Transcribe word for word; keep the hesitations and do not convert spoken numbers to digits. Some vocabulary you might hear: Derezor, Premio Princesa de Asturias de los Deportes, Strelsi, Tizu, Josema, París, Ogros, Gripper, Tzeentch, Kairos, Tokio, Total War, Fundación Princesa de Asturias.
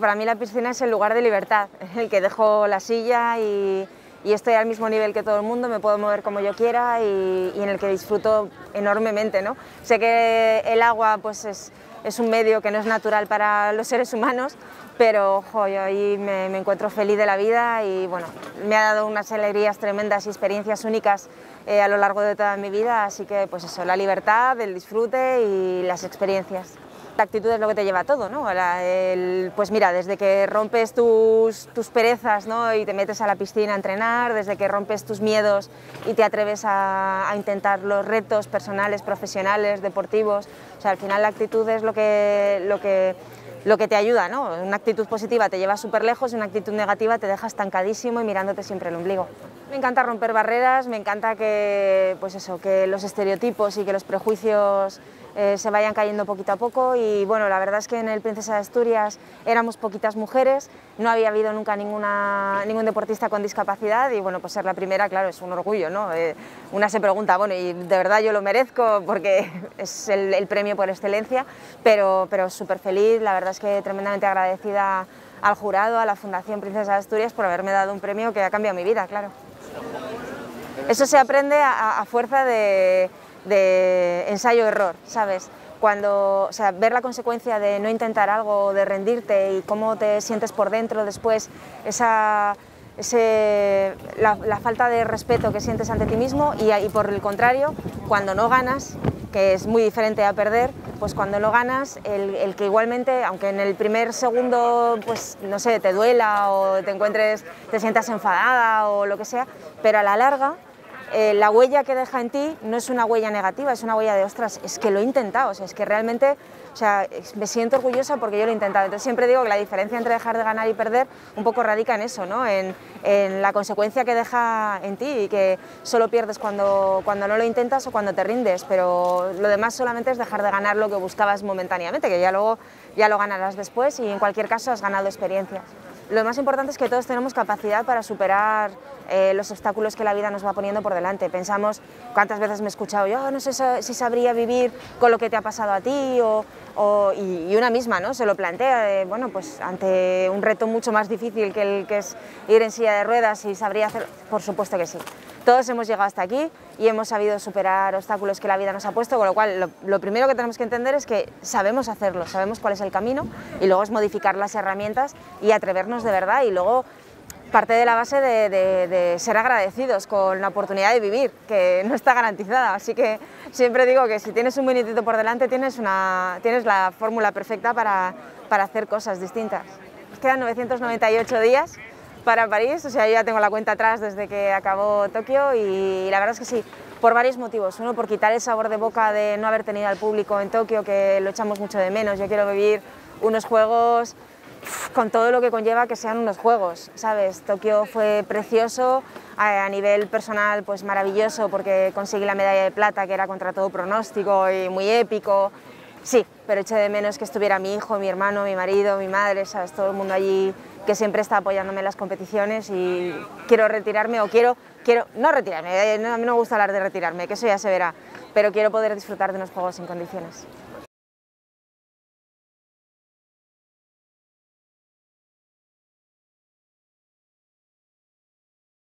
Para mí la piscina es el lugar de libertad, en el que dejo la silla y, y estoy al mismo nivel que todo el mundo, me puedo mover como yo quiera y, y en el que disfruto enormemente, ¿no? Sé que el agua pues es, es un medio que no es natural para los seres humanos, pero jo, yo ahí me, me encuentro feliz de la vida y bueno, me ha dado unas alegrías tremendas y experiencias únicas eh, a lo largo de toda mi vida, así que pues eso, la libertad, el disfrute y las experiencias. La actitud es lo que te lleva a todo, ¿no? La, el, pues mira, desde que rompes tus, tus perezas, ¿no? Y te metes a la piscina a entrenar, desde que rompes tus miedos y te atreves a, a intentar los retos personales, profesionales, deportivos, o sea, al final la actitud es lo que, lo que, lo que te ayuda, ¿no? Una actitud positiva te lleva súper lejos y una actitud negativa te deja estancadísimo y mirándote siempre el ombligo. Me encanta romper barreras, me encanta que, pues eso, que los estereotipos y que los prejuicios Eh, se vayan cayendo poquito a poco y bueno, la verdad es que en el Princesa de Asturias éramos poquitas mujeres, no había habido nunca ninguna, ningún deportista con discapacidad y bueno, pues ser la primera, claro, es un orgullo, ¿no? Eh, una se pregunta, bueno, y de verdad yo lo merezco porque es el, el premio por excelencia, pero, pero súper feliz, la verdad es que tremendamente agradecida al jurado, a la Fundación Princesa de Asturias por haberme dado un premio que ha cambiado mi vida, claro. Eso se aprende a, a fuerza de... de ensayo-error, ¿sabes? Cuando, o sea, ver la consecuencia de no intentar algo, de rendirte y cómo te sientes por dentro después, esa, ese, la, la falta de respeto que sientes ante ti mismo y, y por el contrario, cuando no ganas, que es muy diferente a perder, pues cuando no ganas, el, el que igualmente, aunque en el primer segundo, pues no sé, te duela o te encuentres, te sientas enfadada o lo que sea, pero a la larga, Eh, la huella que deja en ti no es una huella negativa, es una huella de, ostras, es que lo he intentado, o sea, es que realmente, o sea, me siento orgullosa porque yo lo he intentado. Entonces siempre digo que la diferencia entre dejar de ganar y perder un poco radica en eso, ¿no? En, en la consecuencia que deja en ti y que solo pierdes cuando, cuando no lo intentas o cuando te rindes, pero lo demás solamente es dejar de ganar lo que buscabas momentáneamente, que ya luego ya lo ganarás después y en cualquier caso has ganado experiencias. Lo más importante es que todos tenemos capacidad para superar eh, los obstáculos que la vida nos va poniendo por delante. Pensamos, cuántas veces me he escuchado yo, oh, no sé si sabría vivir con lo que te ha pasado a ti, o, o, y, y una misma, ¿no? Se lo plantea, de, bueno, pues ante un reto mucho más difícil que el que es ir en silla de ruedas y sabría hacer, por supuesto que sí. Todos hemos llegado hasta aquí y hemos sabido superar obstáculos que la vida nos ha puesto, con lo cual lo, lo primero que tenemos que entender es que sabemos hacerlo, sabemos cuál es el camino y luego es modificar las herramientas y atrevernos de verdad y luego parte de la base de, de, de ser agradecidos con la oportunidad de vivir, que no está garantizada, así que siempre digo que si tienes un minutito por delante tienes, una, tienes la fórmula perfecta para, para hacer cosas distintas. Quedan novecientos noventa y ocho días para París, o sea, yo ya tengo la cuenta atrás desde que acabó Tokio y la verdad es que sí, por varios motivos. Uno, por quitar el sabor de boca de no haber tenido al público en Tokio, que lo echamos mucho de menos. Yo quiero vivir unos juegos con todo lo que conlleva que sean unos juegos, ¿sabes? Tokio fue precioso, a nivel personal pues maravilloso porque conseguí la medalla de plata que era contra todo pronóstico y muy épico. Sí, pero eché de menos que estuviera mi hijo, mi hermano, mi marido, mi madre, ¿sabes? Todo el mundo allí que siempre está apoyándome en las competiciones y quiero retirarme o quiero, quiero no retirarme, a mí no me gusta hablar de retirarme, que eso ya se verá, pero quiero poder disfrutar de unos juegos sin condiciones.